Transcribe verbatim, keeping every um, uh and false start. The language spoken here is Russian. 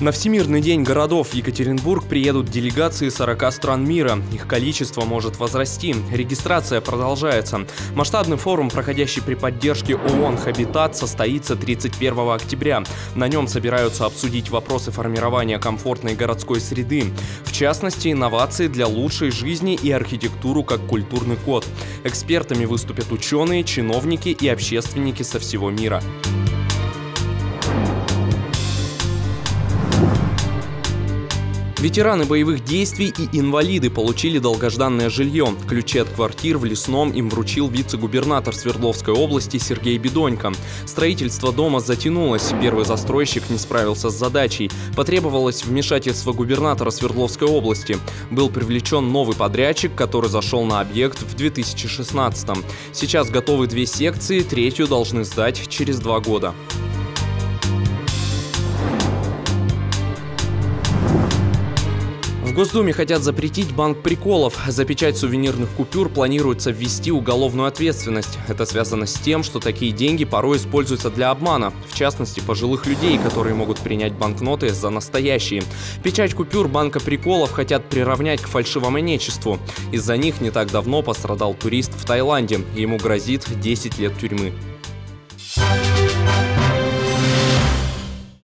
На Всемирный день городов в Екатеринбург приедут делегации сорока стран мира. Их количество может возрасти. Регистрация продолжается. Масштабный форум, проходящий при поддержке ООН «Хабитат», состоится тридцать первого октября. На нем собираются обсудить вопросы формирования комфортной городской среды. В частности, инновации для лучшей жизни и архитектуру как культурный код. Экспертами выступят ученые, чиновники и общественники со всего мира. Ветераны боевых действий и инвалиды получили долгожданное жилье. Ключи от квартир в Лесном им вручил вице-губернатор Свердловской области Сергей Бедонько. Строительство дома затянулось. Первый застройщик не справился с задачей. Потребовалось вмешательство губернатора Свердловской области. Был привлечен новый подрядчик, который зашел на объект в две тысячи шестнадцатом. Сейчас готовы две секции, третью должны сдать через два года. В Госдуме хотят запретить банк приколов. За печать сувенирных купюр планируется ввести уголовную ответственность. Это связано с тем, что такие деньги порой используются для обмана. В частности, пожилых людей, которые могут принять банкноты за настоящие. Печать купюр банка приколов хотят приравнять к фальшивомонетчеству. Из-за них не так давно пострадал турист в Таиланде. Ему грозит десять лет тюрьмы.